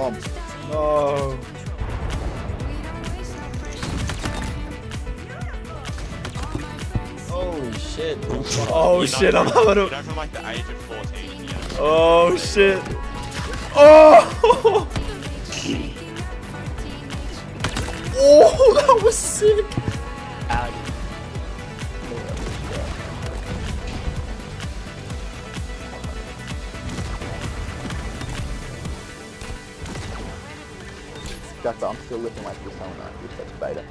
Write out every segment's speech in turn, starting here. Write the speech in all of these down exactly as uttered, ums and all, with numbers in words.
bomb. No. Oh shit. Oh shit, I'm out of. You're from like the age of fourteen. Oh shit. Oh. Oh, that was sick. Jack, I'm still looking like this one, right? It's such beta.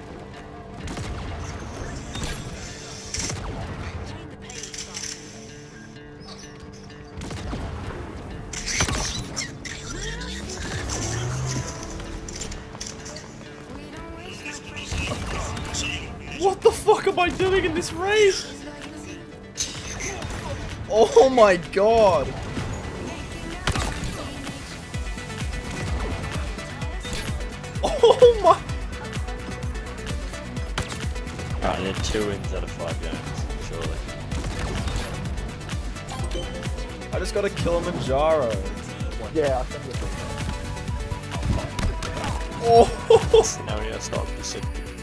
What the fuck am I doing in this race? Oh my god! Oh my! Alright, I need two wins out of five games, surely. I just got a Kilimanjaro. Yeah, I think we're good. Oh! Now we gotta start with the sick.